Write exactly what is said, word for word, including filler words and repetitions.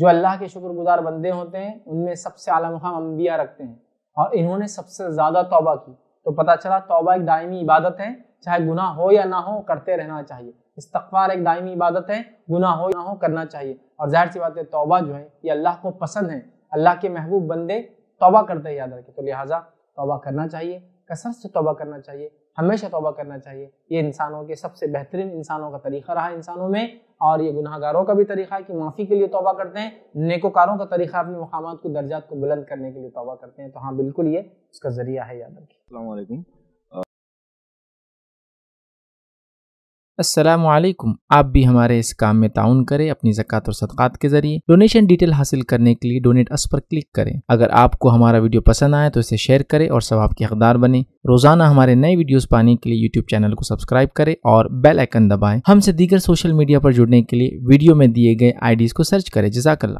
जो अल्लाह के शुक्रगुजार बंदे होते हैं उनमें सबसे आला मुकाम अंबिया रखते हैं और इन्होंने सबसे ज़्यादा तौबा की। तो पता चला तौबा एक दायमी इबादत है, चाहे गुनाह हो या ना हो करते रहना चाहिए। इस्तग़फ़ार एक दायमी इबादत है, गुनाह हो या ना हो करना चाहिए। और जाहिर सी बात है तौबा जो है ये अल्लाह को पसंद है, अल्लाह के महबूब बंदे तौबा करते हैं, याद रखें। तो लिहाजा तौबा करना चाहिए, कसरत से तौबा करना चाहिए, हमेशा तौबा करना चाहिए। ये इंसानों के सबसे बेहतरीन इंसानों का तरीक़ा रहा इंसानों में, और ये गुनाहगारों का भी तरीक़ा है कि माफ़ी के लिए तौबा करते हैं, नेकोकारों का तरीक़ा अपने मकाम को दर्जात को बुलंद करने के लिए तौबा करते हैं। तो हाँ बिल्कुल ये उसका ज़रिया है, याद रखिए। अस्सलामु अलैकुम। अस्सलामु अलैकुम। आप भी हमारे इस काम में ताउन करें अपनी ज़कात और सदक़ात के ज़रिए। डोनेशन डिटेल हासिल करने के लिए डोनेट अस पर क्लिक करें। अगर आपको हमारा वीडियो पसंद आए तो इसे शेयर करें और सवाब के हक़दार बने। रोज़ाना हमारे नए वीडियोस पाने के लिए यूट्यूब चैनल को सब्सक्राइब करें और बेल आइकन दबाएं। हमसे दीगर सोशल मीडिया पर जुड़ने के लिए वीडियो में दिए गए आई डीज़ को सर्च करें। जज़ाकल्लाह।